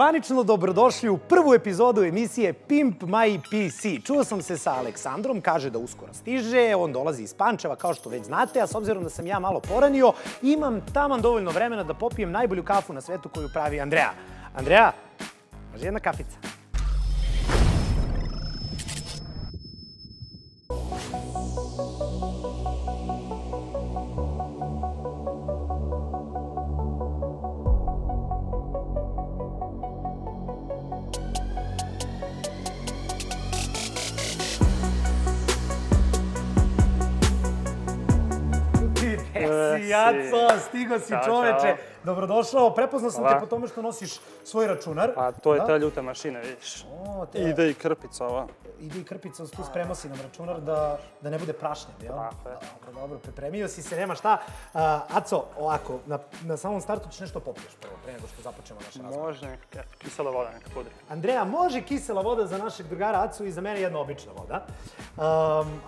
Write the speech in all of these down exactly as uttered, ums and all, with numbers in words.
zvanično dobrodošli u prvu epizodu emisije Pimp My P C. Čuo sam se sa Aleksandrom, kaže da uskoro stiže, on dolazi iz Pančeva kao što već znate, a s obzirom da sam ja malo poranio, imam taman dovoljno vremena da popijem najbolju kafu na svetu koju pravi Andreja. Andreja, može jedna kafica? Jaco, stigo si čoveče, dobrodošao, prepoznao sam te po tome što nosiš svoj računar. A to je ta ljuta mašina, vidiš. Ide i krpica ova. Ide i krpica, tu spremao si nam računar da ne bude prašnjen, jel? Dobro, dobro, pripremio si se, nema šta. Aco, ovako, na samom startu ćeš nešto popiješ prvo, pre nego što započnemo naš razgovor. Može neka kisela voda, neka pudra. Andreja, može kisela voda za našeg drugara Acu i za mene jedna obična voda.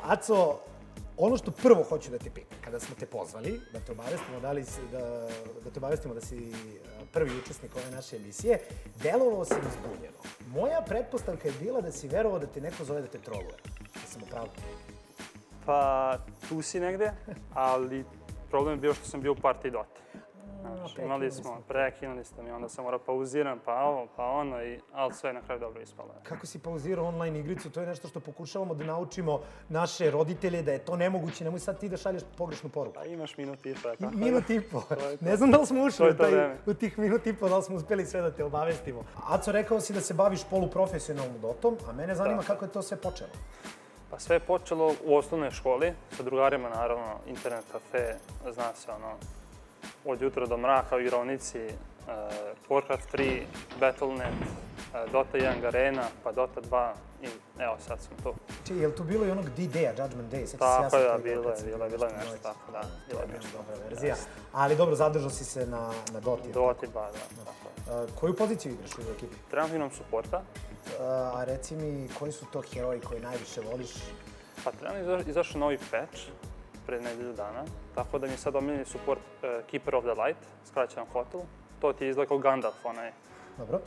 Aco, ono što prvo hoću da te pitam, kada smo te pozvali, da te obavestimo da si prvi učesnik ove naše emisije, delovao si mi zbunjeno. Moja pretpostavka je bila da si verovao da te neko zove da te troluje. Da sam upravo? Pa, tu si negde, ali problem je bio što sam bio u partiji Dota. Imali smo, prekinuli ste mi, onda sam morao pauziram, pa ovo, pa ono, ali sve je na kraju dobro ispalo. Kako si pauzirao online igricu, to je nešto što pokušavamo da naučimo naše roditelje, da je to nemoguće, nemoj sad ti da šalješ pogrešnu poruku. Pa imaš minut i po, je tako. Minut i po. Ne znam da li smo ušli u tih minut i po, da li smo uspeli sve da te obavestimo. Aco, rekao si da se baviš poluprofesionalnom Dotom, a mene zanima kako je to sve počelo. Pa sve je počelo u osnovnoj školi, sa drugarima, naravno, internet kafe, zna se ono, od jutra do mraka u igronici, Warcraft tri, Battle dot net, Dota jedan, Garena, pa Dota dva i evo sad smo tu. Če, je li tu bilo i onog D-Day-a, Judgment Day? Tako je, bilo je, bilo je nešto tako, da. To je nešto dobra verzija. Ali dobro, zadržao si se na Doti. Doti, ba, da. Koju poziciju igraš u ekipi? Trenutno imam suporta. A reci mi, koji su to heroji koji najviše voliš? Pa trenutno izašao novi patch pred nedelju dana, tako da mi je sad omiljeni suport Keeper of the Light, skraćenom hotel. To ti je izgleda kao Gandalf, onaj... Dobro.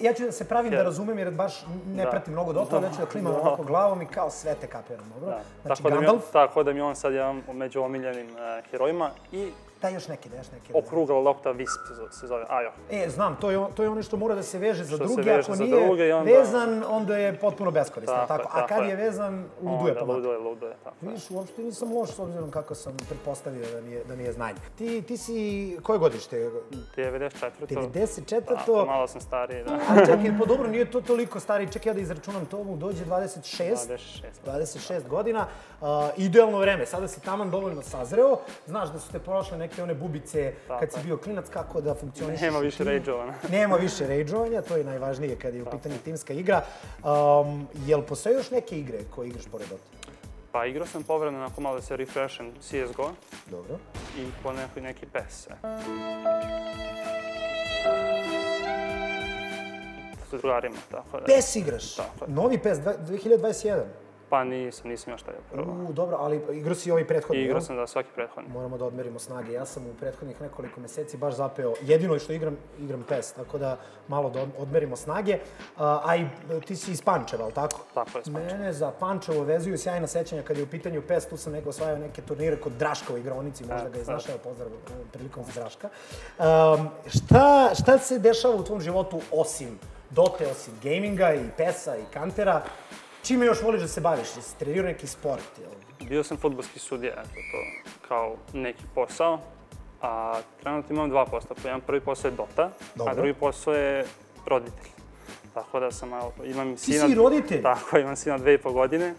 Ja ću da se pravim da razumem jer baš ne pratim mnogo Dota, da ću da klimam ovako glavom i kao sve te kapiram, dobro? Znači Gandalf... Tako da mi je on sad jedan među omiljenim herojima i... Da, još neki, da još neki. Okrugla lopta Wisp se zove, ajo. E, znam, to je ono što mora da se veže za druge, ako nije vezan, onda je potpuno beskoristan, tako. A kad je vezan, luduje pomata. Luduje, luduje, tako. Vidiš, uopšte nisam loš s obzirom kako sam pretpostavio da mi je znanje. Ti si, koje godište? devedeset četvrte. devedeset četvrte. Da, malo sam stariji, da. A čekaj, pa dobro, nije to toliko stariji, čekaj ja da izračunam to, mu dođe dvadeset šest godina. Idealno vreme, sada si taman dovoljno sazreo, znaš da su te prošle neke one bubice kad si bio klinac, kako da funkcioniš. Nema više rejđovanja. Nema više rejđovanja, to je najvažnije kad je u pitanju timska igra. Jel postoje još neke igre koje igraš pored Dota? Pa igrao sam povremeno onako malo da se refresham C S G O. Dobro. I po neki P E S. Sa drugarima, tako da. P E S igraš? Tako da. Novi P E S dve hiljade dvadeset prve. Pa nisam, nisam još taj prvo. Dobro, ali igrao si i ovaj prethodni. Igrao sam, da, svaki prethodni. Moramo da odmerimo snage. Ja sam u prethodnih nekoliko meseci baš zapeo, jedino što igram, igram P E S, tako da malo da odmerimo snage. A i ti si iz Pančeva, ali tako? Tako je, iz Pančeva. Mene za Pančevo vezuju sjajna sećanja kad je u pitanju P E S, tu sam neko osvajao neke turnire kod Draška u igraonici, možda ga je znašao, pozdrav prilikom za Draška. Šta se dešava u tvom životu osim Dote, osim gaminga i P E S-a i Kantera? Čime još voliš da se baviš? Jesi trenirao neki sport? Bio sam fudbalski sudija, eto to, kao neki posao. A trenutno imam dva posla. Jedan prvi posao je Dota, a drugi posao je roditelj. Tako da sam, imam sina... Ti si roditelj? Tako, imam sina dve i po godine.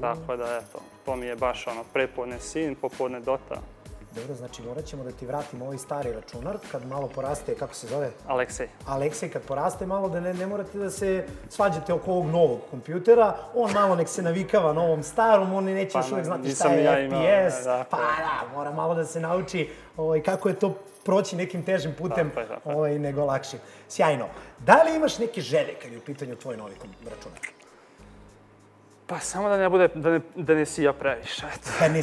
Tako da, eto, to mi je baš ono, prepodne sin, popodne Dota. Dobro, znači morat ćemo da ti vratimo ovaj stari računar, kad malo poraste, kako se zove? Aleksej. Aleksej, kad poraste malo, da ne morate da se svađate oko ovog novog kompjutera, on malo nek se navikava na ovom starom, on neće još uvek znati šta je F P S, pa da, mora malo da se nauči kako je to proći nekim težim putem nego lakšim. Sjajno. Da li imaš neke želje kad je u pitanju tvoj novi računar? Pa samo da ne bude, da ne sija previše. Da ne sija.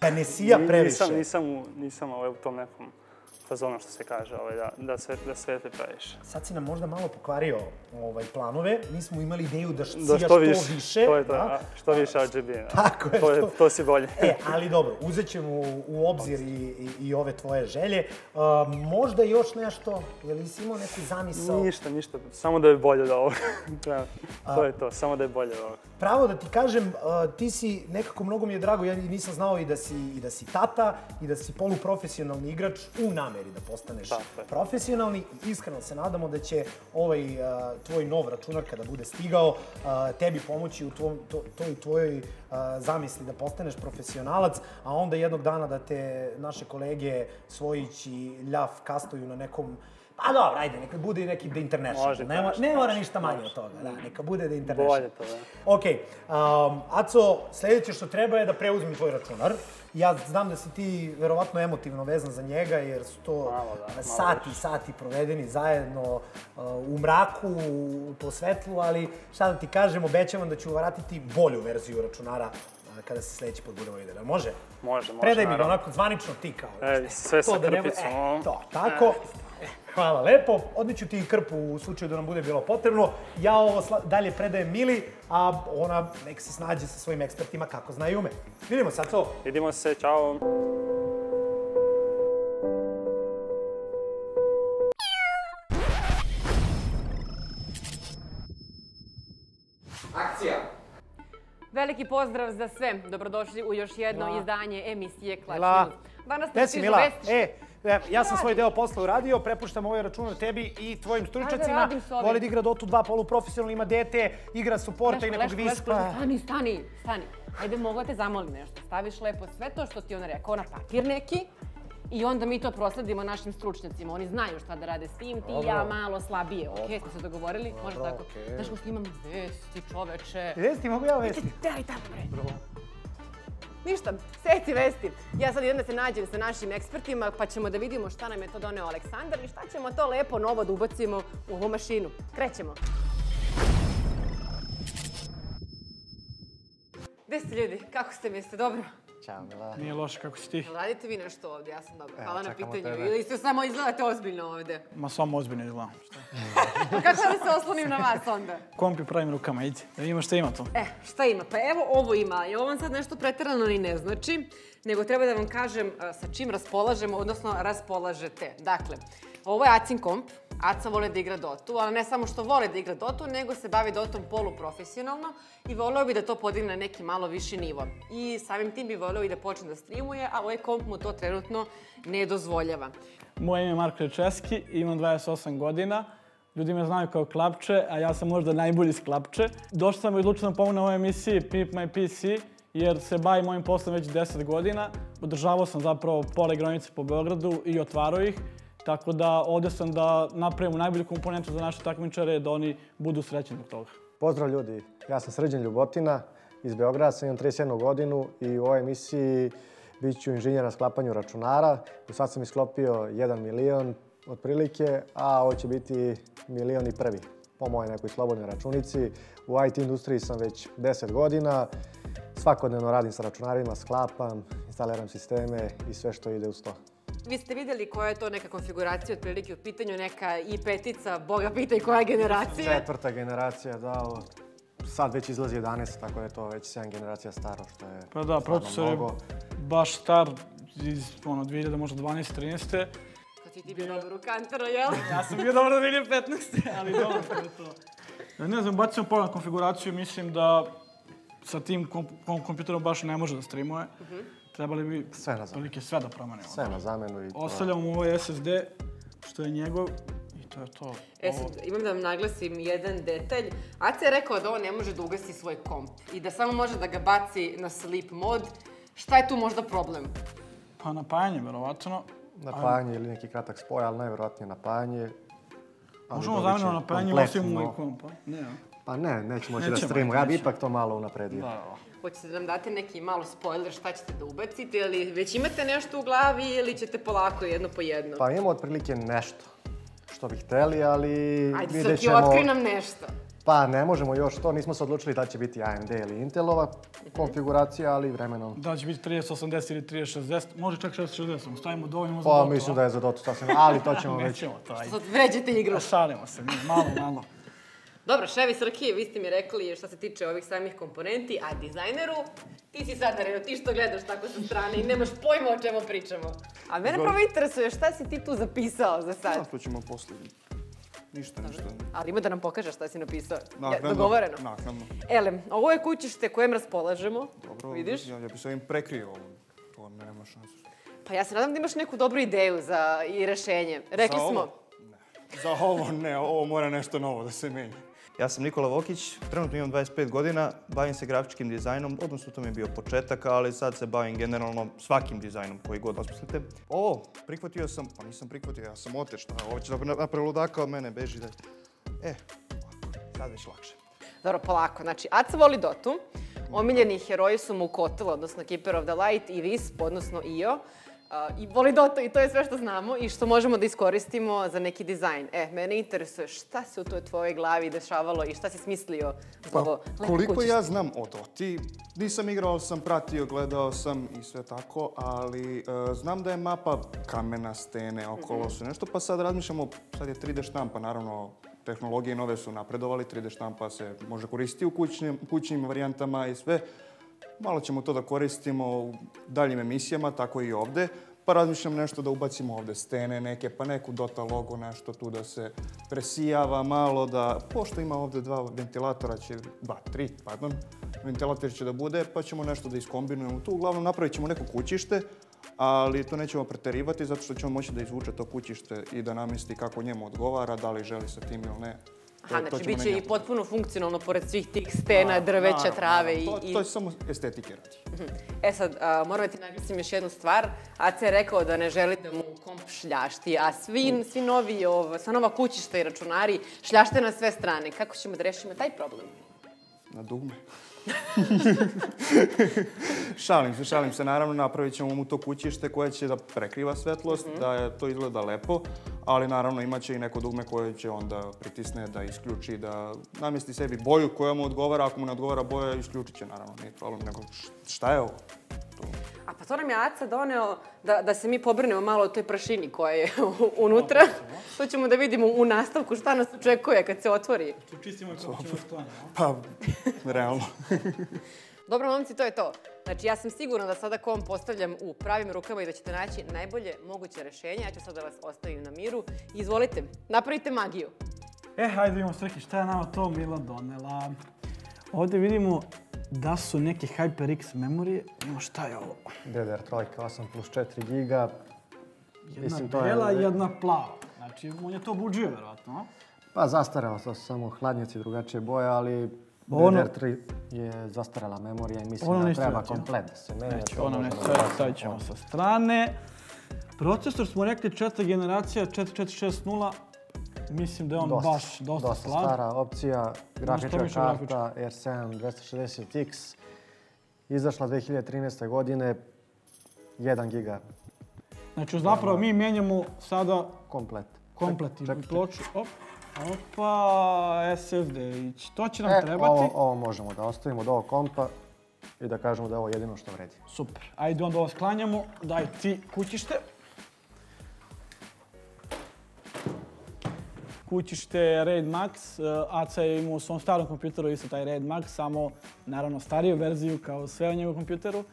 Da ne sija previše. Nisam u tom nekom fazona što se kaže, da sve pripraviš. Sad si nam možda malo pokvario planove, mi smo imali ideju da ciljaš što više. Što više R G B. Tako je. To si bolje. Ali dobro, uzet ćemo u obzir i ove tvoje želje. Možda još nešto, je li si imao neki zamisao? Ništa, ništa. Samo da je bolje od ovoga. To je to, samo da je bolje od ovoga. Pravo da ti kažem, ti si nekako, mnogo mi je drago, ja nisam znao i da si tata i da si poluprofesionalni igrač u nameri da postaneš profesionalni. Iskreno se nadamo da će ovaj tvoj nov računar kada bude stigao tebi pomoći u toj tvojoj zamisli da postaneš profesionalac, a onda jednog dana da te naše kolege Svojić i Ljaf kastuju na nekom... A dobro, ajde, neka bude i neki The International. Ne mora ništa manje od toga. Neka bude The International. Bolje to, da. Ok. Aco, sljedeće što treba je da preuzmem tvoj računar. Ja znam da si ti verovatno emotivno vezan za njega, jer su to sati i sati provedeni zajedno u mraku, po svetlu, ali šta da ti kažem, obećavam da ću vratiti bolju verziju računara kada se sljedeći put budemo vidjeli. Može? Može, može. Predaj mi ga onako zvanično ti kao. Sve sa krpicom. To, tako. Hvala lepo, odneću ti krpu u slučaju da nam bude bilo potrebno. Ja ovo dalje predajem Mili, a ona nek se snađe sa svojim ekspertima kako zna i ume. Vidimo se, Aco. Vidimo se, čao. Akcija! Veliki pozdrav za sve. Dobrodošli u još jedno izdanje emisije Klač. Danas ne stižu vesti. Ja sam svoj deo posla uradio, prepuštam ovaj računar tebi i tvojim stručnjacima. Voli da igra Dota dva poluprofesionalno, ima dete, igra suporta i nekog vispa. Stani, stani, stani. Ajde, mogu da te zamolim nešto. Staviš lepo sve to što ti ona rekao na papir neki i onda mi to prosledimo našim stručnjacima. Oni znaju šta da rade s tim, ti i ja malo slabije. Ok, smo se dogovorili, možda tako. Znaš ko što imam vesti, čoveče. Vesti, mogu ja vesti? Daj, tako pre. Ništa, seci vesti. Ja sad idem da se nađem sa našim ekspertima pa ćemo da vidimo šta nam je to doneo Aleksandar i šta ćemo to lepo novo da ubacimo u ovu mašinu. Krećemo. Gde ste ljudi? Kako ste mi? Jeste dobro? Ćao, Mila. Nije loše, kako si ti? Radite vi nešto ovdje, ja sam dobro. Hvala na pitanju. Ili ste samo izgledate ozbiljno ovdje? Ma samo ozbiljno izgledam. Kako da se oslonim na vas onda? Kompi pravim rukama, idite. Da vidimo šta ima to. E, šta ima? Pa evo ovo ima. I ovo vam sad nešto preterano ni ne znači, nego treba da vam kažem sa čim raspolažemo, odnosno raspolažete. Dakle, ovo je Acin komp. Aca vole da igra Dotu, ali ne samo što vole da igra Dotu, nego se bavi Dotom poluprofesionalno i voleo bi da to podigne na neki malo viši nivo. I samim tim bi voleo i da počne da streamuje, a ovaj komp mu to trenutno ne dozvoljava. Moje ime je Marko Rečeski, imam dvadeset osam godina. Ljudi me znaju kao Klapče, a ja sam možda najbolji iz Klapče. Došao sam i odlučio sam pomoći u ovoj emisiji Pimp My P C, jer se bavim mojim poslom već deset godina. Održavao sam zapravo pola igronice po Beogradu i otvarao ih. Tako da ovdje sam da napravimo najbolju komponentu za naše takmičare, da oni budu srećeni od toga. Pozdrav ljudi, ja sam Srđan Ljubotina iz Beograda, sam imam trideset sedmu godinu i u ovoj emisiji bit ću inženjer na sklapanju računara. Do sad sam isklopio jedan milion otprilike, a ovo će biti milion i prvi po mojoj nekoj slobodnoj računici. U I T industriji sam već deset godina, svakodnevno radim sa računarima, sklapam, instaliram sisteme i sve što ide uz to. Vi ste vidjeli koja je to neka konfiguracija otprilike u pitanju, neka i petica, boga pitaj koja je generacija. Četvrta generacija, da, sad već izlazi jedanaest, tako da je to već sedam generacija staro, što je stvarno mnogo. Pa da, procesor je baš star iz dve hiljade, možda dvanaeste, trinaeste. Kad si ti bio dobar u Kantaru, jel? Ja sam bio dobar do dve hiljade petnaeste, ali dobro to je to. Ne znam, bacim pola na konfiguraciju, mislim da sa tim kompjuterom baš ne može da streamuje. Trebali bi tolike sve da promenimo. Sve na zamenu. Ostavljamo ovaj S S D, što je njegov, i to je to. E sad, imam da vam naglasim jedan detalj. Aca je rekao da on ne može da ugasi svoj komp i da samo može da ga baci na sleep mod. Šta je tu možda problem? Pa napajanje, verovatno. Napajanje ili neki kratak spoj, ali najverovatnije napajanje. Možemo zamenimo napajanje u svim moj komp, a? Pa ne, nećemo moći da streamu. Ja bi ipak to malo unapredio. Hoćete da nam date neki malo spoiler šta ćete da ubacite ili već imate nešto u glavi ili ćete polako jedno po jedno? Pa imamo otprilike nešto što bih hteli, ali vidjet ćemo... Ajde, Soki, otkri nam nešto. Pa ne možemo još to, nismo se odlučili da će biti A M D ili Intelova konfiguracija, ali vremenom... Da će biti trideset osamdeset ili trideset šezdeset, može čak šest šezdeset, stavimo dovoljno za Dota. Pa mislim da je za Dota sasvim, ali to ćemo već... Nećemo taj. Što sad vređate igru? Šalimo se, malo, malo. Dobro, ševi Srki, vi ste mi rekli šta se tiče ovih samih komponenti, a dizajneru, ti si sad naravno, ti što gledaš tako sa strane i nemaš pojma o čemu pričamo. A mene prvo interesuje šta si ti tu zapisao za sad? Sada to ćemo posljediti. Ništa, ništa. Ali ima da nam pokažeš šta si napisao. Dogovoreno. Naknadno. Elem, ovo je kućište kojem raspolažemo. Dobro, ja bi se ovim prekrio ovo. To nema šanse. Pa ja se nadam da imaš neku dobru ideju i rešenje. Rekli smo... Za ovo ne, ovo mora nešto novo da se menja. Ja sam Nikola Vokić, trenutno imam dvadeset pet godina, bavim se grafičkim dizajnom, odnosno to mi je bio početak, ali sad se bavim generalno svakim dizajnom koji god osmislite. O, prihvatio sam, pa nisam prihvatio, ja sam oteć, ovo će napraviti ludaka od mene, beži da je. E, sad već lakše. Dobro, polako, znači Aca voli Dotu, omiljeni heroji su mu Kotel, odnosno Keeper of the Light i Wisp, odnosno I O. I voli Dota i to je sve što znamo i što možemo da iskoristimo za neki dizajn. E, mene interesuje šta se u toj tvojoj glavi dešavalo i šta si smislio za ovo lepo kućište. Koliko ja znam o Doti, nisam igrao, sam pratio, gledao sam i sve tako, ali znam da je mapa kamena, stene, okolo su nešto, pa sad razmišljamo, sad je tri D štampa, naravno tehnologije nove su napredovali, tri D štampa se može koristiti u kućnim varijantama i sve. Malo ćemo to da koristimo u daljim emisijama, tako i ovde. Pa razmišljam nešto da ubacimo ovde stene neke, pa neku Dota logo, nešto tu da se presijava malo, da... Pošto ima ovde dva ventilatora će... Ba, tri, pardon. Ventilator će da bude, pa ćemo nešto da iskombinujemo tu. Uglavnom, napravit ćemo neko kućište, ali to nećemo preterivati, zato što ćemo moći da izvuče to kućište i da namesti kako njemu odgovara, da li želi sa tim ili ne. Aha, znači bit će i potpuno funkcionalno pored svih tih stena, drveća, trave i... To je samo estetike radi. E sad, moram da ti naglasim još jednu stvar. Aca je rekao da ne želi da mu komp šljašti, a svi novi, sva nova kućišta i računari šljašte na sve strane. Kako ćemo da rešimo taj problem? Na dugme. Šalim se, šalim se. Naravno, napravit ćemo mu to kućište koje će da prekriva svetlost, da to izgleda lepo, ali naravno imat će i neko dugme koje će onda pritisne da isključi, da namesti sebi boju koja mu odgovara, ako mu ne odgovara boja, isključit će naravno, nije problem, nego šta je ovo? A pa to nam je Aca doneo da se mi pobrinemo malo o toj prašini koja je unutra. To ćemo da vidimo u nastavku šta nas očekuje kad se otvori. Čistimo je kako ćemo što, ne? Pa, realno. Dobro, momci, to je to. Znači, ja sam sigurna da sada kom postavljam u pravim rukama i da ćete naći najbolje moguće rešenje. Ja ću sada da vas ostavim na miru. Izvolite, napravite magiju. Eh, hajde vidimo Srki, šta je nama to Mila donela. Ovdje vidimo da su neke HyperX memorije. Imamo šta je ovo? D D R tri, osam plus četiri giga. Jedna bela, jedna plava. Znači, on je to budžio, verovatno. Pa zastarelo, to su samo hladnjaci, drugačije boje, ali... D D R tri je zastarala memorija i mislim da treba komplet da se menja. Ono ne stoje, stavit ćemo sa strane. Procesor smo rekli četvrta generacija, četiri četiri šest nula. Mislim da je on baš dosta slab. Dosta stara opcija, grafička karta R sedam dvesta šezdeset X. Izašla dve hiljade trinaeste. godine, jedan giga. Znači zapravo mi menjamo sada komplet. Komplet i ploču. Opa, S S D-ić, to će nam trebati. E, ovo možemo da ostavimo do ovog kompa i da kažemo da je ovo jedino što vredi. Super, ajde onda ovo sklanjamo, daj ti kućište. Kućište je RaidMax, Aca je imao u svom starom kompjuteru isto taj RaidMax, samo naravno stariju verziju kao sve u njegovom kompjuteru.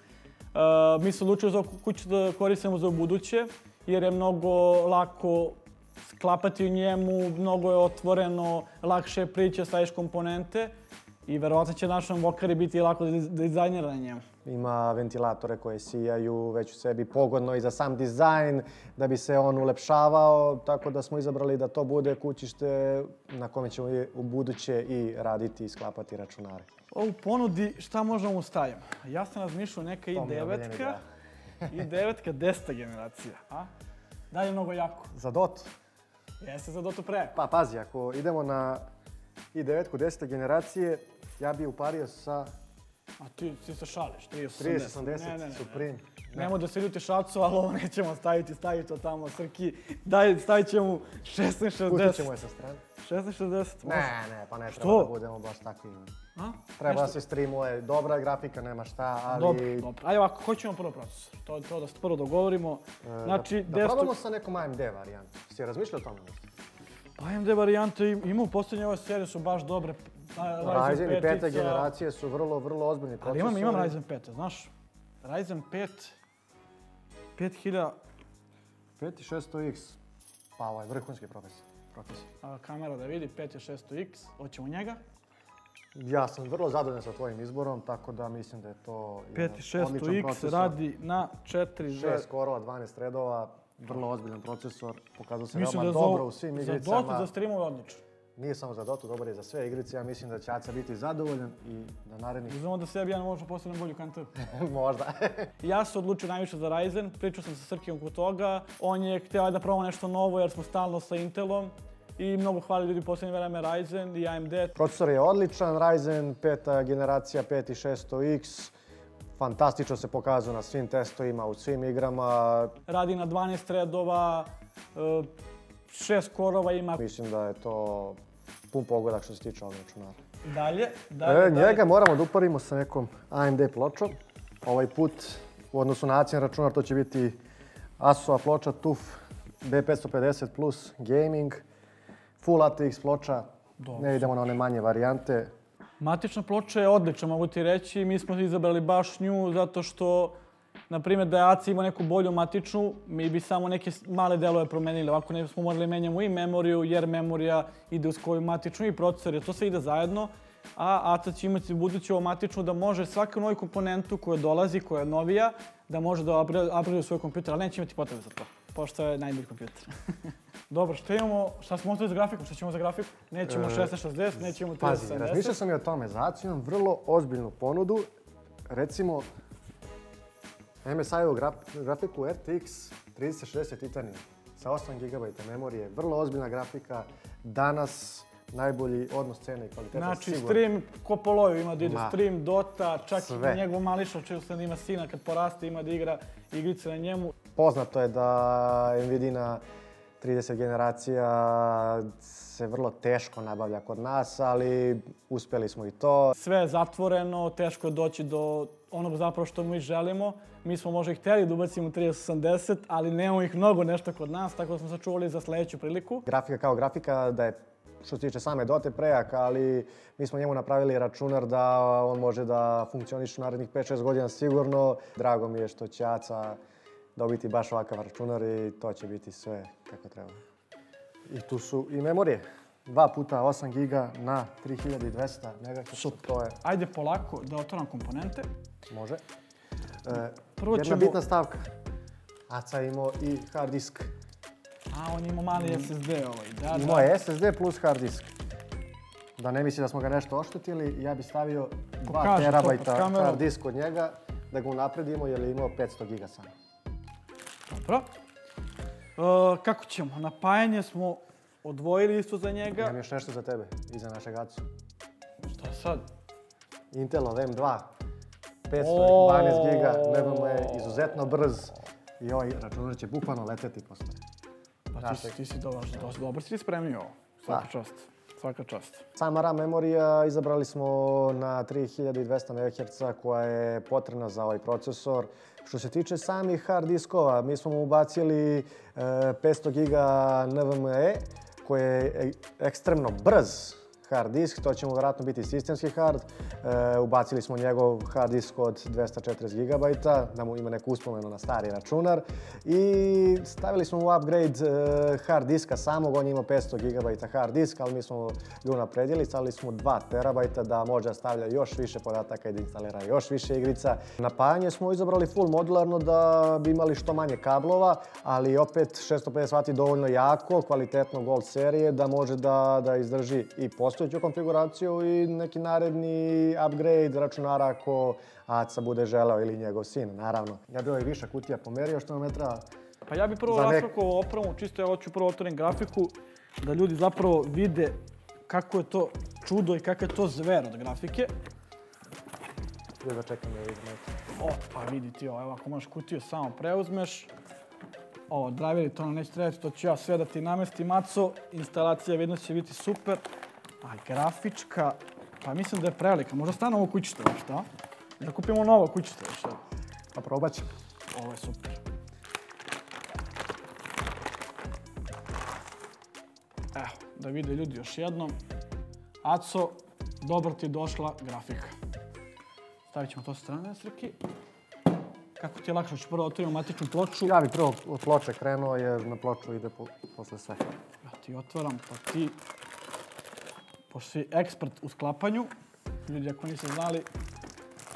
Mi se odlučili za ovu kuću da koristimo za buduće, jer je mnogo lako sklapati u njemu, mnogo je otvoreno, lakše je priče, staviš komponente i verovatno će našom vokari biti lako dizajnjera na njemu. Ima ventilatore koje sijaju već u sebi pogodno i za sam dizajn, da bi se on ulepšavao, tako da smo izabrali da to bude kućište na kome ćemo u buduće i raditi i sklapati računare. U ponudi šta možemo ustaviti? Ja sam razmišljao neka i devetka, i devetka deseta generacija. Dalje mnogo jako. Za Dotu? Jeste za Dotu pre. Pa pazi, ako idemo na i devetku desete generacije, ja bi upario sa... A ti se šališ, trideset osamdeset Supreme. Nemo da se ljuti šacu, ali ovo nećemo staviti, staviti to tamo, Srki. Daj, stavit ćemo šesnaest šezdeset. Pustit ćemo je sa strane. šesnaest šezdeset? Ne, ne, pa ne treba da budemo baš takvi. Treba da se streamuje, dobra grafika, nema šta, ali... Dobro, dobro. Ajde ovako, koji ćemo prvo procesor? To da se prvo dogovorimo. Da probamo sa nekom A M D varijantom. Si joj razmišljao o tome? A M D varijante ima u posljednje ovoj serije su baš dobre. Ryzen i pete generacije su vrlo, vrlo ozbiljni procesori. Ali imam Ryzen pet, znaš? Ryzen pet, pet hiljada... pet šest stotina X. Pa ovo je vrhunski procesor. Kamera da vidi, pet šest stotina X, hoćemo njega. Ja sam vrlo zadovoljan sa tvojim izborom, tako da mislim da je to odličan procesor. pet šest stotina X radi na šest korova, dvanaest redova, vrlo ozbiljan procesor, pokazao se veoma dobro u svim igricama. Za Dota, za streamove odlično. Nije samo za Dota, dobar je za sve igrice, ja mislim da će Aca biti zadovoljan i da narednih... Uzmemo da sebi ja ne možemo postaviti bolju kantaru. Možda. Ja se odlučio najviše za Ryzen, pričao sam sa Srkijem oko toga, on je hteo da probamo nešto novo jer smo stalno sa Intelom i mnogo hvali ljudi u posljednje vreme Ryzen i A M D. Procesor je odličan, Ryzen peta generacija pet šest stotina X. Fantastično se pokazao na svim testovima, u svim igrama. Radi na dvanaest redova, šest korova ima. Mislim da je to pun pogodak što se tiče ovog računara. Dalje, dalje, dalje. Njega moramo da uparimo sa nekom A M D pločom. Ovaj put, u odnosu na A C I N računar, to će biti Asusova ploča T U F B pet pedeset plus Gaming, Full R T X ploča, ne idemo na one manje varijante. Matična ploča je odlična, mogu ti reći. Mi smo izabrali baš nju zato što, na primjer, da je A C I imao neku bolju matičnu, mi bi samo neke male delove promenili. Ovako ne smo morali menjamo i memoriju, jer memorija ide uz koju matičnu i procesor, jer to sve ide zajedno. A A C I će imati budući ovo matičnu da može svaku novu komponentu koja dolazi, koja je novija, da može da upgradeuje svoj kompjuter, ali neće imati potrebe za to, pošto je najbolji kompjuter. Dobro, što imamo, šta smo ostavili za grafiku, šta ćemo za grafiku? Nećemo šesnaest šezdeset, nećemo trideset sedamdeset. Pazi, razmišljao sam i o tome, za A C I imam vrlo ozbiljnu ponudu, recimo M S I-u grafiku R T X trideset šezdeset Ti sa osam gigabajta memorije, vrlo ozbiljna grafika, danas najbolji odnos cene i kvaliteta sigurno. Znači, stream ko poloju ima da ide, stream, Dota, čak i njegov mališov čeo se da ima sina kad poraste, ima da igra igrice na njemu. Poznato je da Nvidina trideset generacija se vrlo teško nabavlja kod nas, ali uspjeli smo i to. Sve je zatvoreno, teško je doći do onog zapravo što mi želimo. Mi smo možda i htjeli da ubacimo trideset osamdeset, ali nemamo ih mnogo nešto kod nas, tako da smo sačuvali za sljedeću priliku. Grafika kao grafika, da je što se tiče same Dote prejaka, ali mi smo njemu napravili računar da on može da funkcioniše u narednih pet šest godina sigurno. Drago mi je što će Aca dobiti baš ovakav računar i to će biti sve kako treba. I tu su i memorije. Dva puta osam giga na tri hiljade dvesta megaherca. To je... Ajde polako da otvoram komponente. Može. Jedna bitna stavka. Aca imao i hard disk. A, on imao mali S S D ovaj. Imao je S S D plus hard disk. Da ne misli da smo ga nešto oštetili, ja bi stavio dva terabajta hard disk od njega da ga unapredimo jer je imao petsto giga samo. Dobro. Kako ćemo? Napajanje smo odvojili isto za njega. Imam još nešto za tebe i za našeg Acu. Šta sad? Intelov M dva. petsto dvanaest giga, NVMe, izuzetno brz. I ovaj računar će bukvalno leteti posle. Pa ti si dobro si spremio ovo. Svaka čast. Svaka čast. Sama RAM memorija izabrali smo na tri hiljade dvesta megaherca koja je potrebna za ovaj procesor. Što se tiče samih hard diskova, mi smo mu ubacili petsto giga NVMe koji je ekstremno brz hard disk, to će mu vjerojatno biti sistemski hard. Ubacili smo njegov hard disk od dvesta četrdeset gigabajta, da mu ima neku uspomenu na stari računar. I stavili smo mu upgrade hard diska samog, on je imao petsto gigabajta hard disk, ali mi smo ga unapredili, stavili smo dva terabajta da može stavlja još više podataka i da instalira još više igrica. Napajanje smo izabrali full modularno da bi imali što manje kablova, ali opet šesto pedeset vati dovoljno jako, kvalitetno gold serije da može da izdrži i post postojeću konfiguraciju i neki naredni upgrade računara ako Aca bude želeo ili njegov sin, naravno. Ja bi ovaj viša kutija pomerio što nam ne treba. Pa ja bi prvo razlikovao opremu, čisto ja hoću prvo otvorim grafiku, da ljudi zapravo vide kako je to čudo i kako je to zver od grafike. Još da čekam da vidim. Opa, vidi ti ovo, evo ako možeš kutiju samo preuzmeš. ovo driveri, to nam neće trebati, to ću ja sve da ti namestim, maco. Instalacija vidno će biti super. A grafička, pa mislim da je prevelika. Možda stane ovo kućište još, da? Da kupimo novo kućište još. Pa probat ćemo. Ovo je super. Evo, da vide ljudi još jednom. Aco, dobro ti došla grafika. Stavit ćemo to sa strane, Srki. Kako ti je lakše? Hoću prvo otvoriti matičnu ploču. Ja bih prvo od ploče krenuo jer na ploču ide posle sve. Ja ti otvaram, pa ti... Pošto si ekspert u sklapanju, ljudi ako niste znali,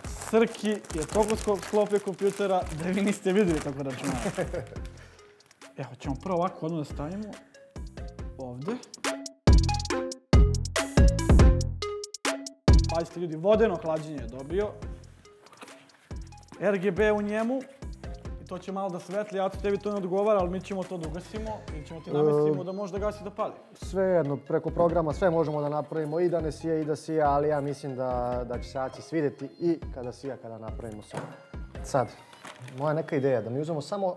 Srki je toliko sklopio kompjutera da vi niste vidjeli kako računate. Evo, ćemo prvo ovako odmah da stavimo ovdje. Pazite ljudi, vodeno hlađenje je dobio. R G B u njemu. I to će malo da svetli, a tebi to ne odgovara, ali mi ćemo to da ugasimo ili ćemo ti namestimo da može da gasi da pali. Sve jedno, preko programa sve možemo da napravimo i da ne sije i da sije, ali ja mislim da će se Aci svidjeti i kada sija, kada napravimo sve. Sad, moja neka ideja da mi uzmemo samo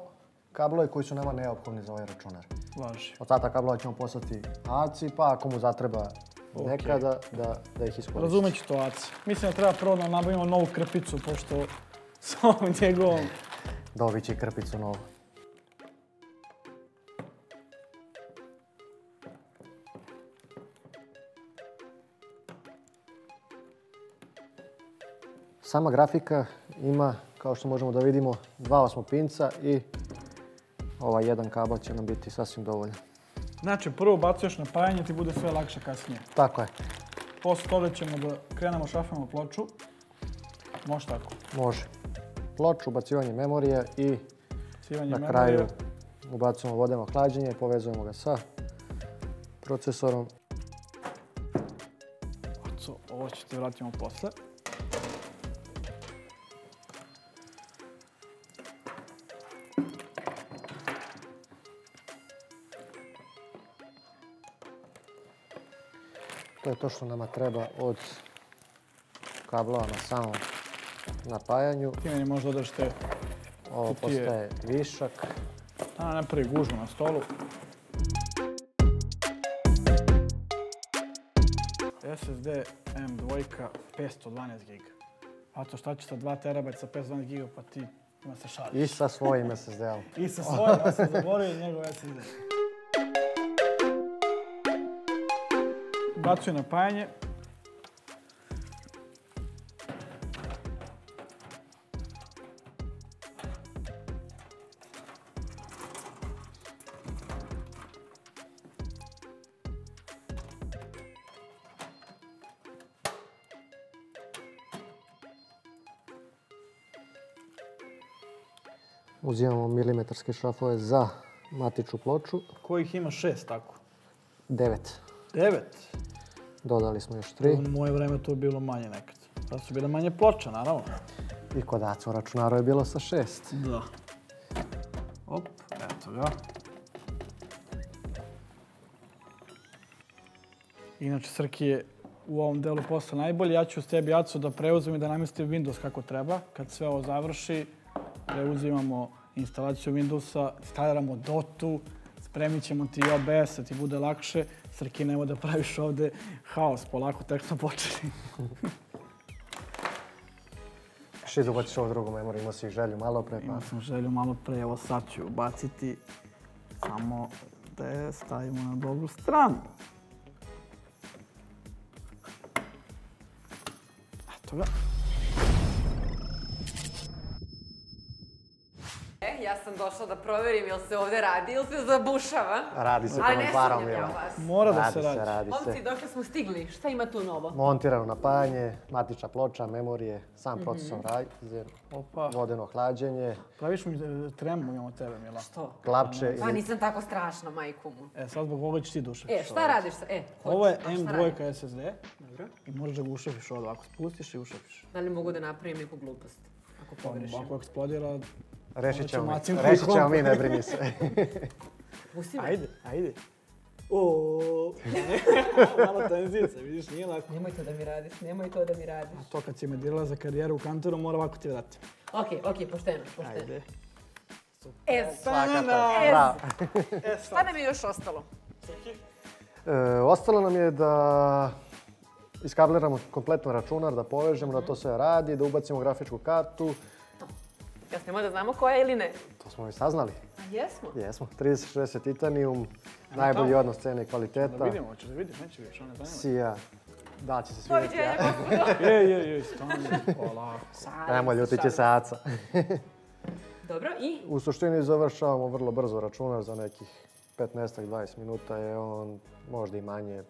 kablove koji su nama neophodni za ovaj računar. Važi. Od tata kablova ćemo poslati Aci, pa ako mu zatreba nekada da ih iskoristi. Razumeći to, Aci. Mislim da treba prvo da nabavimo novu krpicu, pošto s ovom njegovom... Dobit će krpicu novu. Sama grafika ima, kao što možemo da vidimo, dva osmopinca i ovaj jedan kabel će nam biti sasvim dovoljan. Znači, prvo bacuješ na pajanje, ti bude sve lakše kasnije. Tako je. Posle toga ćemo da krenemo šafamo ploču. Može tako? Može. Ploč, ubacivanje memorije i na kraju ubacujemo vodeno hlađenje i povezujemo ga sa procesorom. Oco, ovo ću ti vratimo posle. To je to što nama treba od kablova na samom napajanju. Ti meni možda dodaš te... Ovo postaje višak. A, napravi gužvu na stolu. S S D M dva pet dvanaest giga. A to šta će sa dva terabajta sa pet dvanaest giga, pa ti ima se šališ. I sa svojim S S D-om. I sa svojim, ja sam zaborio njegov S S D. Bacuju napajanje. Uzimamo milimetarske šrafove za matičnu ploču. Kojih ima šest, tako? Devet. Devet? Dodali smo još tri. U moje vreme to je bilo manje nekad. Sada su bile manje ploče, naravno. I kod Aca u računaru je bilo sa šest. Da. Op, eto ga. Inače, Srki je u ovom delu posla najbolji. Ja ću s tebi, Aco, da preuzem i da namestim Windows kako treba. Kad sve ovo završi, preuzimamo instalaciju Windowsa, instaliramo Dotu, spremit ćemo ti O B S da ti bude lakše. Srki, nemoj da praviš ovde haos, polako, tek smo počeli. Što ubaciš ovo drugo memoriju, imao si želju malo pre? Imao sam želju malo pre, evo sad ću ubaciti, samo da je stavimo na dobru stranu. Eto ga. Ja sam došla da proverim ili se ovde radi ili se zabušava. Radi se, pa ne param je. Mora da se radi. Momci, dok smo stigli, šta ima tu novo? Montirano napajanje, matična ploča, memorije, sam procesor Ryzen, vodeno hlađenje. Praviš mi tremu imamo tebe, Mila. Što? Klapče. Pa nisam tako strašna, majku mu. E, sad zbog ovoga ćeš ti dušati. E, šta radiš sad? E, ovo je M dva S S D i moraš da ga ušafiš ovdje. Ako spustiš i ušafiš. Da li mogu da napravim neku glupost? Ako eksplodira... Rešit ćemo mi, ne brini se. Pusti me. Ajde, ajde. Oooo. Malo tenzice, vidiš, nije lako. Nemoj to da mi radiš, nemoj to da mi radiš. A to kad si me dirala za karijeru u kantoru, mora ovako ti vratim. Okej, okej, pošteno, pošteno. Ajde. S. Šta nam je još ostalo? Ostalo nam je da iskableramo kompletan računar, da povežemo, da to sve radi, da ubacimo grafičku kartu. Jasnimo da znamo koja ili ne? To smo mi saznali. Jesmo? Jesmo. trideset šezdeset Titanium, najbolji odnos cene i kvaliteta. Da vidimo, hoćeš da vidiš, neće više, one zanima. Sija. Da, će se svidjeti. Doviđenja, gospodo. Jej, jej, jej, stani, polako. Nemo, ljutiće se aca. Dobro, i? U suštini završavamo vrlo brzo računar, za nekih petnaest do dvadeset minuta je on, možda i manje.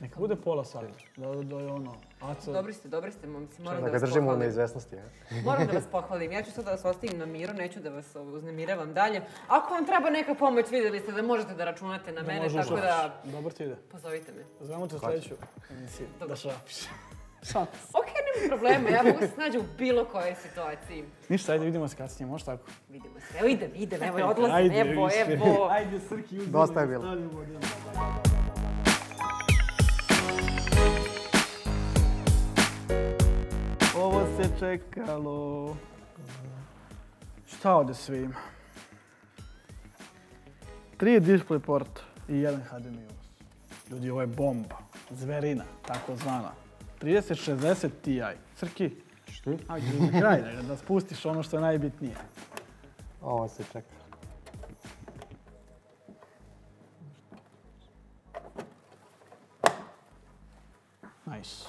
Neka bude pola sada, da je ono, aca... Dobri ste, dobri ste, momci, moram da vas pohvalim. Da ga držimo u neizvesnosti, ja? Moram da vas pohvalim, ja ću sad da vas ostavim na miru, neću da vas uznemiravam dalje. Ako vam treba neka pomoć, vidjeli ste da možete da računate na mene, tako da... Dobar ti ide. Pozovite me. Znamo te sljedeću emisiju, da šapiš. Šans. Okej, nema problema, ja mogu se snađu u bilo kojoj situaciji. Ništa, ajde, vidimo se kada s njim, može tako? Vidimo se, evo idem, idem, evo odlazim, evo, evo. Ajde, Srki, uzim. Dosta je bilo. Ovo se čekalo. Šta ovdje sve ima? Tri display porta i jedan H D M I unos. Ljudi, ovo je bomba. Zverina, tako zvana. trideset šezdeset Ti. Srki. Što? Ajde, za kraj da spustiš ono što je najbitnije. Ovo se čekalo. Nice.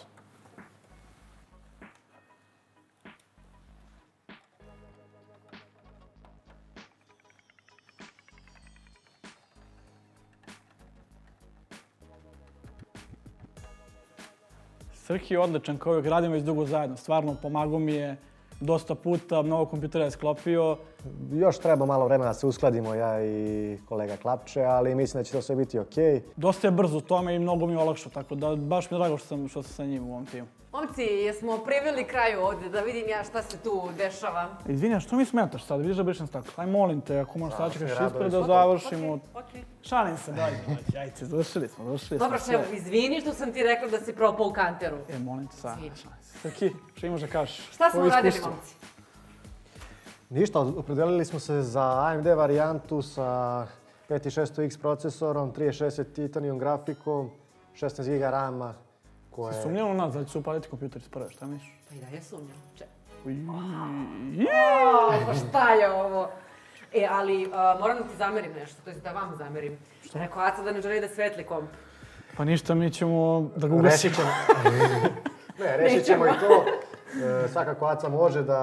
Srki je odličan, kao joj radimo već dugo zajedno. Stvarno, pomagao mi je dosta puta, mnogo kompjutera je sklopio. Još treba malo vremena da se uskladimo, ja i kolega Klapče, ali mislim da će to sve biti okej. Dosta je brzo u tome i mnogo mi je olakšao, tako da baš mi je drago što sam sa njim u ovom timu. Momci, jesmo priveli kraju ovdje, da vidim ja šta se tu dešava. Izvinja, što mi smetaš sad? Vidiš da brišem stakle? Aj, molim te, ako možeš sačekaš ispred da završimo. Šalim se, daj. Ajde, završili smo, završili smo. Dobro, ševo, izvini što sam ti rekla da si probao u kanteru. E, molim te, sad. Srki, što imaš da kažeš? Šta smo radili, momci? Ništa, opredelili smo se za A M D varijantu sa pet hiljada šesto X procesorom, trideset šezdeset Titanium grafikom, šesnaest giga RAM-a. Se sumnjalo nas da će se upaliti kompjuter iz prve, šta misliš? Pa i dalje sumnjam, če? Pa šta je ovo? E, ali moram da ti zamerim nešto, to je da vam zamerim. Šta? Rekao Aca da ne želi da svetli komp. Pa ništa, mi ćemo da ga ugasimo. Ne, rešit ćemo i to. Svakako Aca može da,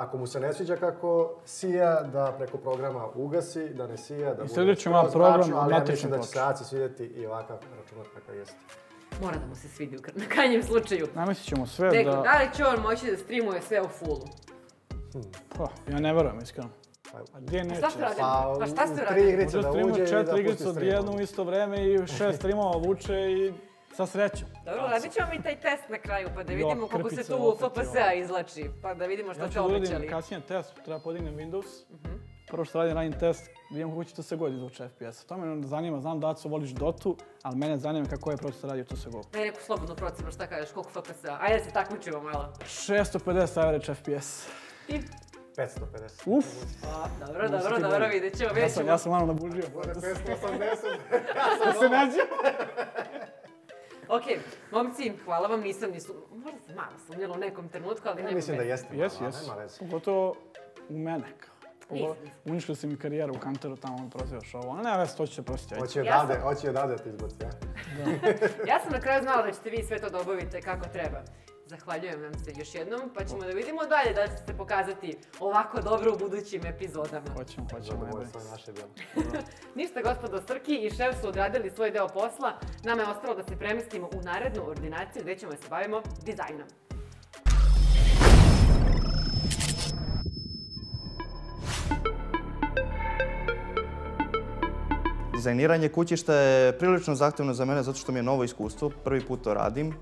ako mu se ne sviđa kako sija, da preko programa ugasi, da ne sija, da bude skoro zbačno, ali ja mislim da će se Aci svidjeti i ovakav računar kakav jeste. Mora da mu se svidi na krajnjem slučaju. Namislit ćemo sve da... Rekli, da li će on moći da streamuje sve u fullu? Pa, ja ne verujem, iskreno. A gdje neće? Šta ste radili? Pa šta ste radili? Tri igrice da uđe i da pusti stream. Četiri igrice odjedno u isto vreme i šest streamova vuče i... sa srećom. Dobro, radit ćemo mi taj test na kraju pa da vidimo kako se tu F P S-a izlači. Pa da vidimo što ste obećali. Ja ću da radim kasnije test, treba podignem Windows. Prvo što radim, radim test, vidim kako će to se god izvuče F P S-a. To me zanima, znam da Aco voliš Dotu, ali mene zanima kako je procesor radio to se god. Daj neku slobodnu procenu, šta kažeš, koliko F P S-a? Ajde da se takmičimo malo. šest sto pedeset average F P S. I? petsto pedeset. Uff! Dobro, dobro, dobro, vidjet ćemo, vidjet ćemo. Ja sam malo nabužio. Bude petsto osamdeset. Da se nađe. Okej, momci, hvala vam, nisam, nisu... Možda se malo sumnjala u nekom trenutku, ali nema veze. Ja mislim da jeste malo, nema veze. Uništili si mi karijeru u kanteru, tamo mi prozivaš ovo, ali nema veze, to ću se prositi. Hoće i odavde ti izbaci, ja? Ja sam na kraju znala da ćete vi sve to dobaviti kako treba. Zahvaljujem vam se još jednom, pa ćemo da vidimo dalje da ćete pokazati ovako dobro u budućim epizodama. Hoćemo, hoćemo. Ovo je svoje naše djelo. Ništa, gospodo, Srki i šef su odradili svoj deo posla. Nama je ostalo da se premestimo u narednu ordinaciju gdje ćemo da se bavimo dizajnom. Dizajniranje kućišta je prilično zahtevno za mene zato što mi je novo iskustvo. Prvi put to radim.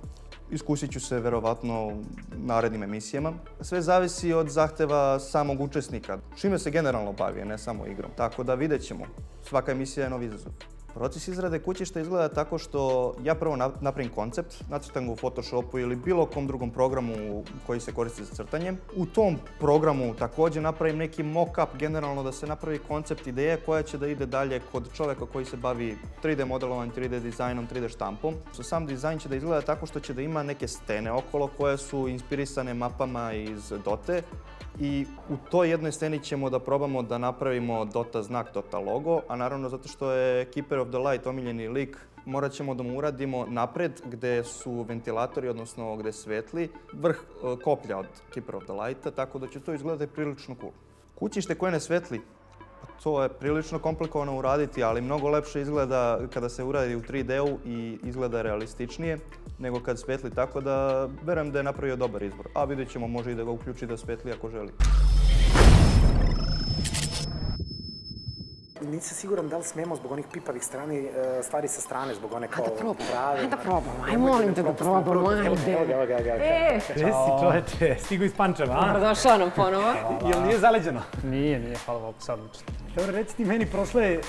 Iskusit ću se, verovatno, u narednim emisijama. Sve zavisi od zahteva samog učesnika, čime se generalno bavi, ne samo igrom. Tako da vidjet ćemo. Svaka emisija je novi izazov. Proces izrade kućišta izgleda tako što ja prvo napravim koncept, nacrtam ga u Photoshopu ili bilo kom drugom programu koji se koristi za crtanje. U tom programu također napravim neki mock-up, generalno da se napravi koncept ideje koja će da ide dalje kod čoveka koji se bavi tri D modelovanjem, tri D dizajnom, tri D štampom. Sam dizajn će da izgleda tako što će da ima neke stene okolo koje su inspirisane mapama iz Dote i u toj jednoj steni ćemo da probamo da napravimo Dota znak, Dota logo, a naravno zato što je Keeper of the Light omiljeni lik, morat ćemo da mu uradimo napred gde su ventilatori, odnosno gde svetli, vrh koplja od Keeper of the Lighta, tako da će to izgledati prilično cool. Kućište koje ne svetli, to je prilično komplikovano uraditi, ali mnogo lepše izgleda kada se uradi u tri D-u i izgleda realističnije nego kad svetli, tako da verujem da je napravio dobar izbor. A vidjet ćemo, može i da ga uključi da svetli ako želi. Nisam siguran da li smemo zbog onih pipavih strani, stvari sa strane, zbog one kao... Hajde probamo, hajde probamo, aj molim te da probamo, ajde. Evo ga, evo ga, evo ga. E, si čoveče, stigu iz Pančeva, a? Dobrodošla nam ponovo. Jel nije zaleđeno? Nije, nije, hvala Bogu, sad učinu. Dobro, reci ti meni, prošlo je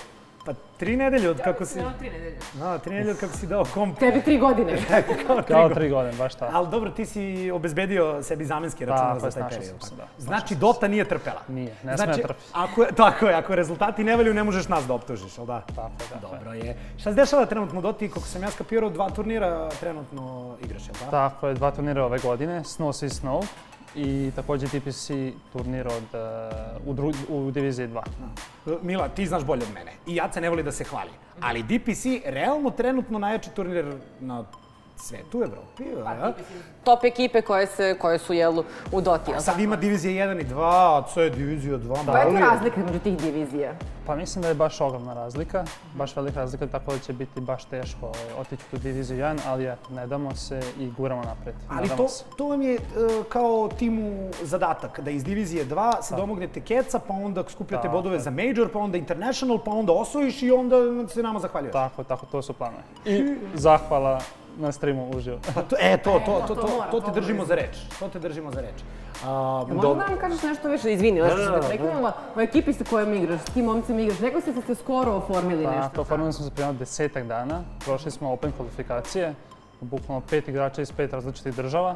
pa tri nedelje od kako si... Ja, tri nedelje. No, tri nedelje od kako si dao komp... Tebi tri godine. Kao tri godine, baš tako. Ali dobro, ti si obezbedio sebi zamenski računar za taj period. Znači, Dota nije trpela. Nije, ne smije trpiti. Tako je, ako rezultati ne valju, ne možeš nas da optužiš, ali da? Tako, tako. Dobro je. Šta se dešava trenutno u Doti? Kako sam ja skapirao, dva turnira trenutno igraš, je li da? Tako je, dva turnira ove godine, Snow vs Snow i također D P C turnir u diviziji dva. Mila, ti znaš bolje od mene i ja se ne volim da se hvali, ali D P C realno trenutno najjači turnir na svetu, Evropi. Top ekipe koje su u Doti. Sad ima divizije jedan i dva, a co je divizija dva? Koja je to razlika među tih divizija? Pa mislim da je baš ogromna razlika, baš velika razlika, tako da će biti baš teško otići u diviziju jedan, ali ne damo se i guramo napred. Ali to vam je kao timu zadatak, da iz divizije dva se domognete keca, pa onda skupljate bodove za major, pa onda international, pa onda osvojiš i onda se nama zahvaljuješ. Tako, tako, to su planove. I zahvala na streamu uživo. E, to te držimo za reč. To te držimo za reč. Možda da vam kažeš nešto više, izvini, da što te prekinula, u ekipi sa kojom igraš, s tim momcem igraš, nekako ste se skoro oformili nešto. Pa, oformili smo se prema desetak dana, prošli smo open kvalifikacije, bukvalno pet igrača iz pet različitih država.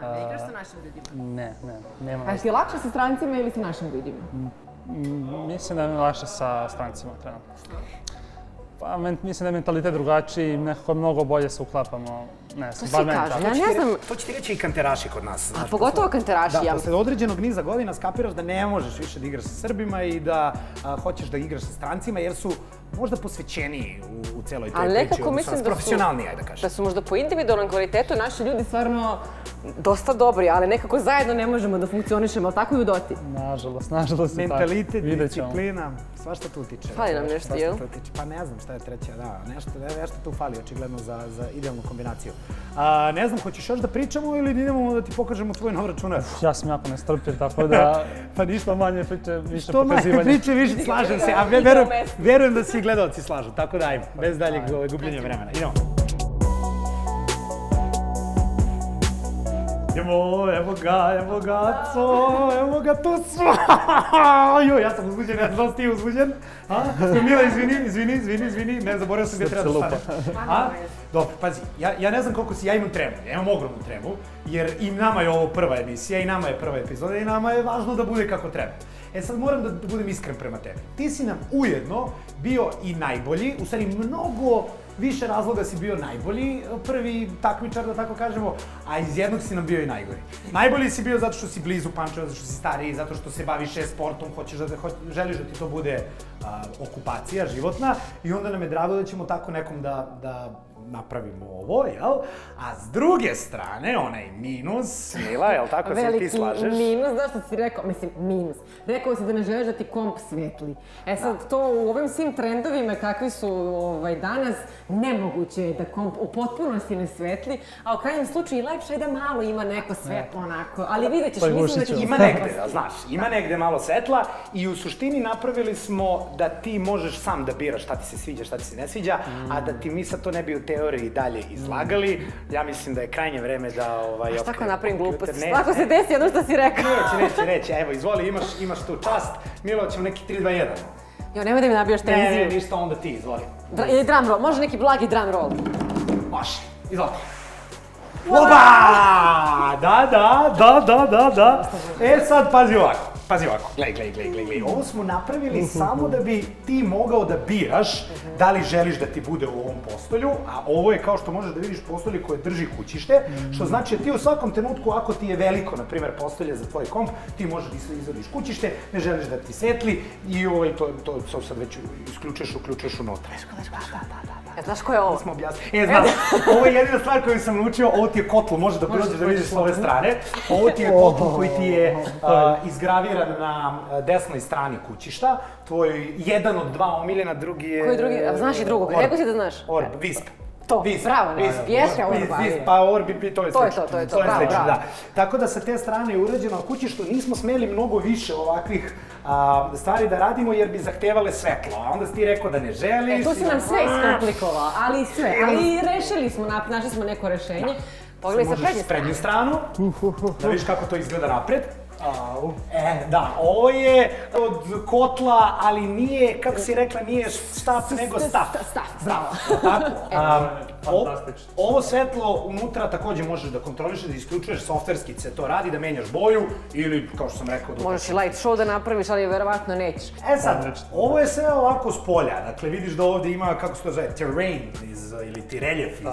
Aha, ne igraš sa našim ljudima? Ne, ne, nema nas. A ti je lakše sa strancima ili sa našim ljudima? Mislim da mi je lakše sa strancima trenutno. Pa mislim da je mentalitet drugačiji, nekako mnogo bolje se uklapamo, ne znam, bar mentalno. To će ti reći i kanteraši kod nas. A pogotovo kanteraši, ja. Da, posle određenog niza godina skapiraš da ne možeš više da igraš sa Srbima i da hoćeš da igraš sa strancima jer su možda posvećeniji u celoj toj priči, odnosno nas profesionalniji, ajde da kažem. Da su možda po individualnom kvalitetu naši ljudi stvarno dosta dobri, ali nekako zajedno ne možemo da funkcionišemo, ali tako i u Doti. Nažalost, nažalost je tako. Mentalitet, disciplina, svašta tu utiče. Fali nam nešto, jel? Pa ne znam šta je treća, da, nešto tu fali, očigledno, za idealnu kombinaciju. Ne znam, hoćeš još da pričamo ili idemo da ti pokažemo tvoj nov računar? Ja sam jako nestrpljiv, tako da, pa ništa manje priče, više pokazivanje. Što i gledalci slažu, tako da ajmo, bez daljeg gubljenja vremena. Idemo. Evo, evo ga, evo ga, co, evo ga, to smo! Joj, ja sam uzbuđen, ja znam, ti je uzbuđen. Mila, izvini, izvini, izvini, izvini, ne, zaboravio sam gdje treba da stane. Dobro, pazi, ja ne znam koliko si, ja imam tremu, ja imam ogromnu tremu, jer i nama je ovo prva emisija, i nama je prva epizoda, i nama je važno da bude kako treba. E sad moram da budem iskren prema tebi. Ti si nam ujedno bio i najbolji, u stvari mnogo više razloga si bio najbolji, prvi takmičar da tako kažemo, a iz jednog si nam bio i najgori. Najbolji si bio zato što si blizu Pančeva, zato što si stariji, zato što se baviš e-sportom, želiš da ti to bude okupacija životna i onda nam je drago da ćemo tako nekom da napravimo ovo, jel? A s druge strane, onaj minus, Mila, jel tako se ti slažeš? Veliki minus, znaš što si rekao, mislim, minus. Rekao si da ne želiš da ti komp svetli. E sad, to u ovim svim trendovima kakvi su danas, nemoguće je da komp u potpunosti ne svetli, a u krajnjem slučaju i lepše je da malo ima neko svetlo onako, ali vidjet ćeš, mislim da ti... Ima negde, znaš, ima negde malo svetla i u suštini napravili smo da ti možeš sam da biraš šta ti se sviđa, šta ti se ne sviđa, a da ti mi sad to ne bi u teoriji dalje izlagali. Ja mislim da je krajnje vreme da... A šta ko napravim glupost? Svako se desi jedno što si rekao. Neće, neće, neće. Evo, izvoli, imaš tu čast. Milo, ćemo neki tri dva jedan. Jo, nemoj da mi nabijaš tenziju. Ne, ne, ništa, onda ti, izvoli. Ili drum roll, može neki blagi drum roll. Može, izvoli. Oba! Da, da, da, da, da, da. E sad, pazi ovako. Pazi ovako, gledaj, gledaj, gledaj, ovo smo napravili samo da bi ti mogao da biraš da li želiš da ti bude u ovom postolju, a ovo je, kao što možeš da vidiš, postolje koje drži kućište, što znači ti u svakom trenutku, ako ti je veliko, na primjer, postolje za tvoj komp, ti možeš da izvadiš kućište, ne želiš da ti setli i to sad već isključeš, uključeš unutra. Da, da, da, da. E, znaš ko je ovo? E, znaš, ovo je jedina stvar koju sam naučio, ovo ti je kotl, možeš da prođeš da vidiš s ove strane, ovo ti je kotl koji ti je izgraviran na desnoj strani kućišta, tvoj jedan od dva omiljena, drugi je... Koji drugi? Znaš i drugog, rekao si da znaš? Orb, Visp. To, bravo, pjesma Orba. Pa Orbi, to je slično. To je to, bravo, bravo. Tako da sa te strane je urađeno kućištu, nismo smeli mnogo više ovakvih stvari da radimo jer bi zahtevale svetlo, a onda si ti rekao da ne želiš... E, tu si nam sve iskomplikovao, ali sve, ali rešili smo, našli smo neko rešenje. Pogledaj sa prednju stranu, da vidiš kako to izgleda napred. E, da, ovo je od kotla, ali nije, kako si rekla, nije štap, nego staf. Bravo. Fantastično. Ovo svetlo unutra također možeš da kontrolišeš, da isključuješ, softverski se to radi, da menjaš boju ili, kao što sam rekao... Možeš i light show da napraviš, ali verovatno nećeš. E sad, ovo je sve ovako s polja, dakle vidiš da ovdje ima, kako se to zove, terrain ili ti reljef iz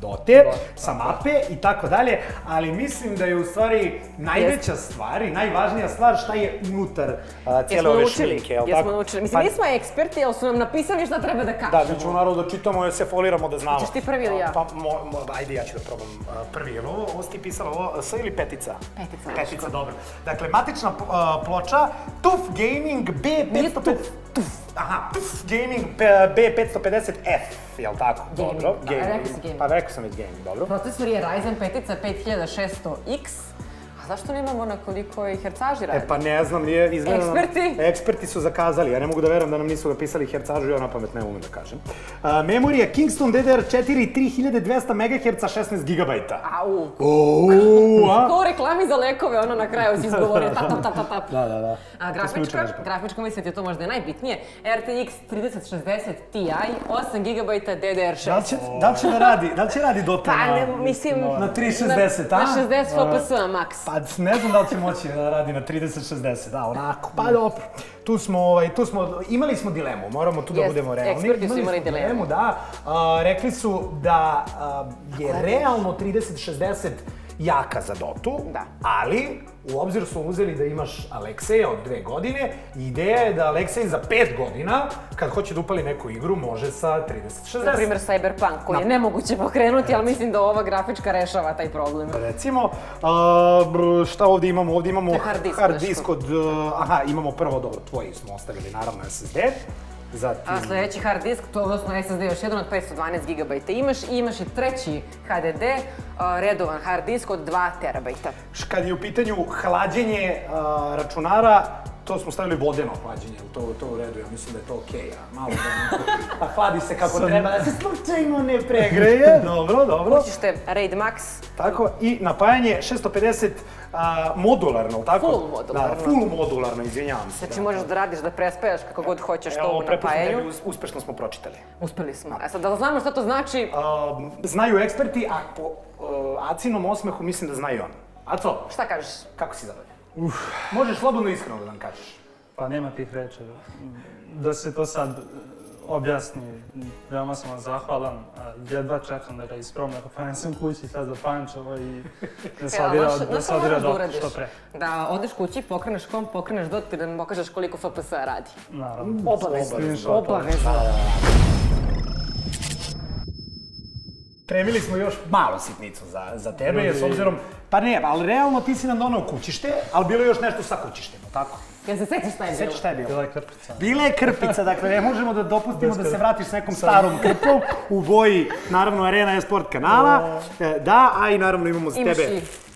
Dote, sa mape i tako dalje, ali mislim da je u stvari najveća stvar i najvažnija stvar šta je unutar cijele ove šminke, jel' tako? Jesmo naučili, mislim nismo eksperti, ali su nam napisali šta treba da kažemo. Da, mi ćemo naravno da čitamo, joj se foliramo da znamo. Češ ti prvi ili ja? Pa, ajde ja ću da probam prvi, jer ovo si ti pisala, ovo S ili petica? Petica. Petica, dobro. Dakle, matična ploča, Tuf Gaming B pet pedeset... Tuf. Aha, Tuf Gaming B pet pedeset F, jel' tako? Dobro. Gaming. Pa rekao sam već gaming, dobro. Procesor je Ryzen pet pedeset šest stotina X. Zašto nemamo na koliko je hercaži radi? E pa ne znam, nije izgledano... Eksperti? Eksperti su zakazali, ja ne mogu da veram da nam nisu napisali hercažu, ja na pamet ne umem da kažem. Memorija Kingston D D R četiri tri hiljade dvesta megaherca šesnaest giga. Au! Kao u reklami za lekove, ono na kraju si izgovorio tap tap tap tap tap. Da, da, da. Grafička, grafička mislim ti je to možda najbitnije. R T X trideset šezdeset Ti, osam giga D D R šest. Da li će da radi, da li će radi Dota na tri šezdeset, a? Na šezdeset F P S max. Ne znam da li će moći da radi na trideset šezdeset, da, onako, pa dobro. Tu smo, imali smo dilemu, moramo tu da budemo realni. Eksperti su imali dilemu. Da, rekli su da je realno trideset šezdeset jaka za Dotu, ali u obzir su uzeli da imaš Alekseja od dve godine i ideja je da Aleksej za pet godina, kad hoće da upali neku igru, može sa trideset šezdeset. Na primjer Cyberpunk, koji je nemoguće pokrenuti, ali mislim da ova grafička rešava taj problem. Recimo, šta ovdje imamo? Ovdje imamo hard disk od... Aha, imamo prvo, dobro, tvoji smo ostavili, naravno, S S D. A sljedeći hard disk, to je odnosno S S D još jedan od petsto dvanaest giga imaš i imaš i treći H D D, redovan hard disk od dva terabajta. Kad je u pitanju hlađenje računara, to smo stavili vodeno hlađenje, to u redu, ja mislim da je to okej, a hladi se kako treba, da se slučajno ne pregreje. Dobro, dobro. Učište RaidMax. Tako, i napajanje šesto pedeset modularno, tako? Full modularno. Da, full modularno, izvinjavam se. Znači možeš da radiš, da prespajaš kako god hoćeš to u napajanju. Evo, uspešno smo pročitali. Uspeli smo. E sad, da znamo što to znači? Znaju eksperti, a po Acinom osmehu mislim da znaju on. Aco, šta kažeš? Kako si zadovoljan? Možeš slobodno iskreno da nam kažeš. Pa nema tih reči. Da se to sad objasni, veoma sam vam zahvalan. Jedva čekam da ga isprobam, ako prenesem kući sad za Pančevo i da sadira Dota što pre. Da odeš kući, pokreneš kom, pokreneš Dota i da mi pokažeš koliko F P S-a radi. Naravno. Obavezno. Obavezno. Spremili smo još malo sitnicu za tebe, jer s obzirom... Pa ne, ali realno ti si nam donao kućište, ali bilo je još nešto sa kućištima, tako? Jel se sećaš šta je bilo? Sećaš šta je bilo? Bila je krpica. Bila je krpica, dakle, ne možemo da dopustimo da se vratiš s nekom starom krpom u boji, naravno, Arena Esport kanala. Da, a i naravno imamo za tebe...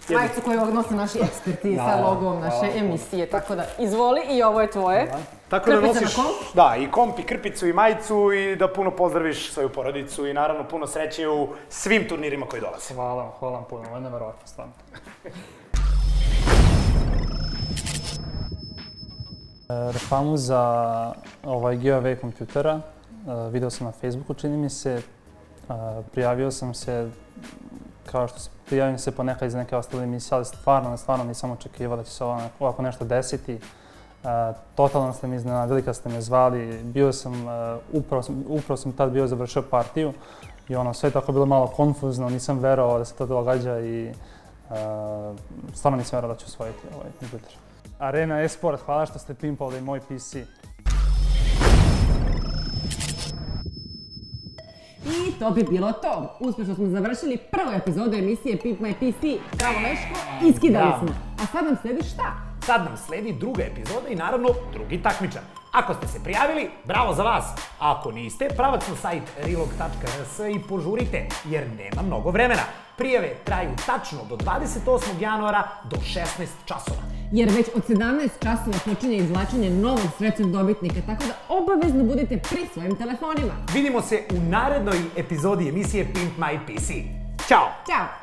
Majicu koju odnose naši eksperti sa logom naše emisije, tako da izvoli i ovo je tvoje. Krpica na komp? Da, i komp, i krpicu, i majicu i da puno pozdraviš svoju porodicu i naravno puno sreće u svim turnirima koji dolaze. Hvala vam, hvala vam puno, ovo je nevjerovatno stvarno. Reklamu za ovaj giveaway kompjutera video sam na Facebooku, čini mi se. Prijavio sam se, kao što se prijavim se ponekad iz neke ostale emisije, ali stvarno, stvarno nisam očekivao da će se ovako nešto desiti. Totalno ste mi iznenadili kad ste me zvali. Bio sam, upravo sam tad bio završio partiju i ono, sve je tako bilo malo konfuzno, nisam verovao da se to događa i stvarno nisam verovao da ću osvojiti ovaj kompjuter. Arena Esport, hvala što ste pimpali moj P C. I to bi bilo to. Uspješno smo završili prvu epizodu emisije Pimp My P C. Bravo Leško, iskidali smo. A sad nam sledi šta? Sad nam sledi druga epizoda i naravno drugi takmičar. Ako ste se prijavili, bravo za vas. Ako niste, pravac na sajt relog tačka rs i požurite, jer nema mnogo vremena. Prijave traju tačno do dvadeset osmog januara do šesnaest časova. Jer već od sedamnaest časova počinje izvlačenje novog srećnog dobitnika, tako da obavezno budete pri svojim telefonima. Vidimo se u narednoj epizodi emisije Pimp My P C. Ćao! Ćao!